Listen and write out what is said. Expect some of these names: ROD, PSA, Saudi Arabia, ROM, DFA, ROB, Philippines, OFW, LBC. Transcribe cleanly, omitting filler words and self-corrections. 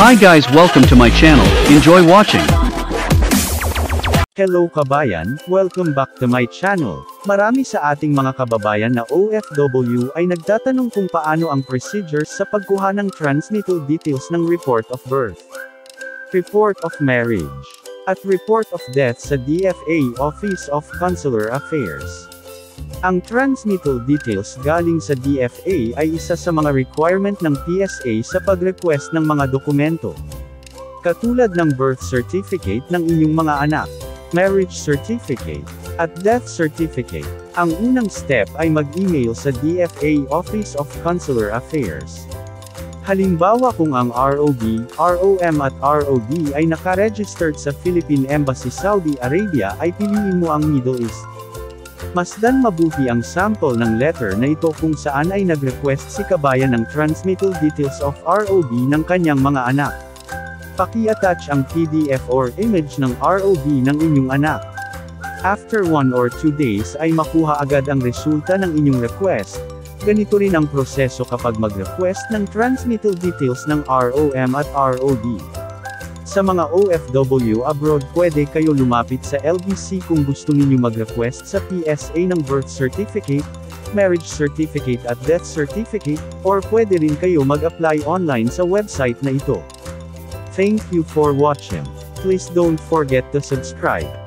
Hi guys, welcome to my channel. Enjoy watching. Hello kabayan, welcome back to my channel. Marami sa ating mga kababayan na OFW ay nagtatanong kung paano ang procedures sa pagkuha ng transmittal details ng report of birth, report of marriage, at report of death sa DFA Office of Consular Affairs. Ang transmittal details galing sa DFA ay isa sa mga requirement ng PSA sa pag-request ng mga dokumento. Katulad ng birth certificate ng inyong mga anak, marriage certificate, at death certificate. Ang unang step ay mag-email sa DFA Office of Consular Affairs. Halimbawa kung ang ROB, ROM at ROD ay nakaregistered sa Philippine Embassy Saudi Arabia, ay piliin mo ang Middle East. Masdan mabuti ang sample ng letter na ito kung saan ay nag-request si kabayan ng transmittal details of ROB ng kanyang mga anak. Paki-attach ang PDF or image ng ROB ng inyong anak. After 1 or 2 days ay makuha agad ang resulta ng inyong request. Ganito rin ang proseso kapag mag-request ng transmittal details ng ROM at ROD. Sa mga OFW abroad, pwede kayo lumapit sa LBC kung gusto ninyo mag-request sa PSA ng birth certificate, marriage certificate at death certificate, or pwede rin kayo mag-apply online sa website na ito. Thank you for watching. Please don't forget to subscribe.